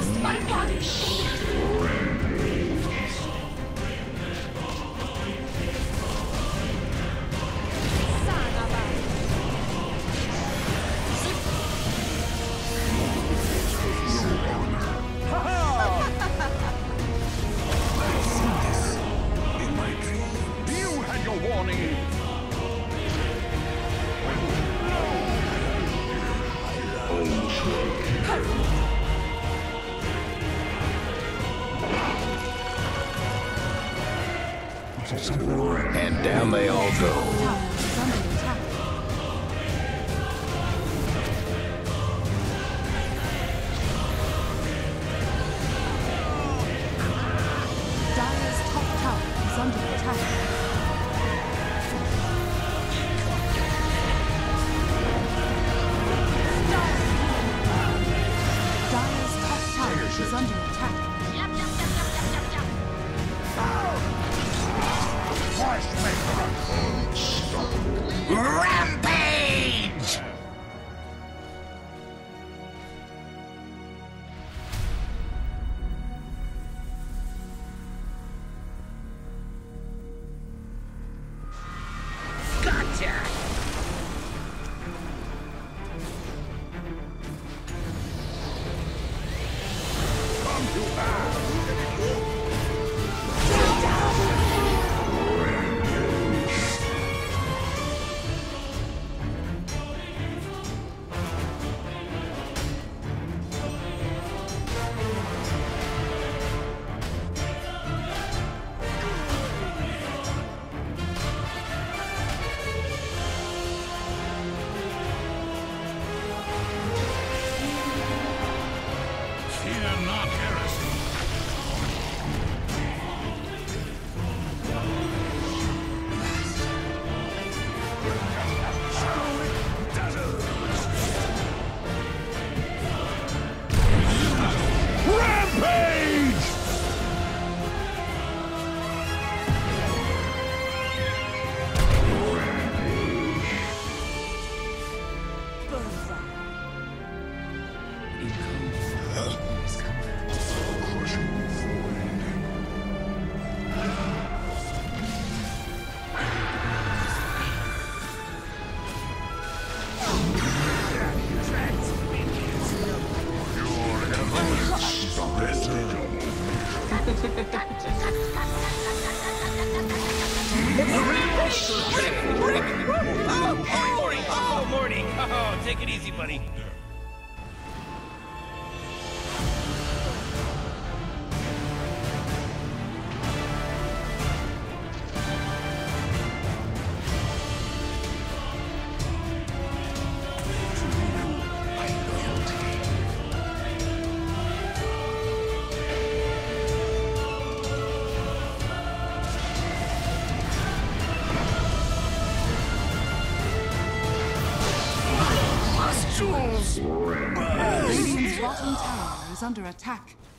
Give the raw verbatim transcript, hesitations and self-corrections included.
Blast my body! And down they all go. Take it easy, buddy. Radiant's bottom tower is under attack.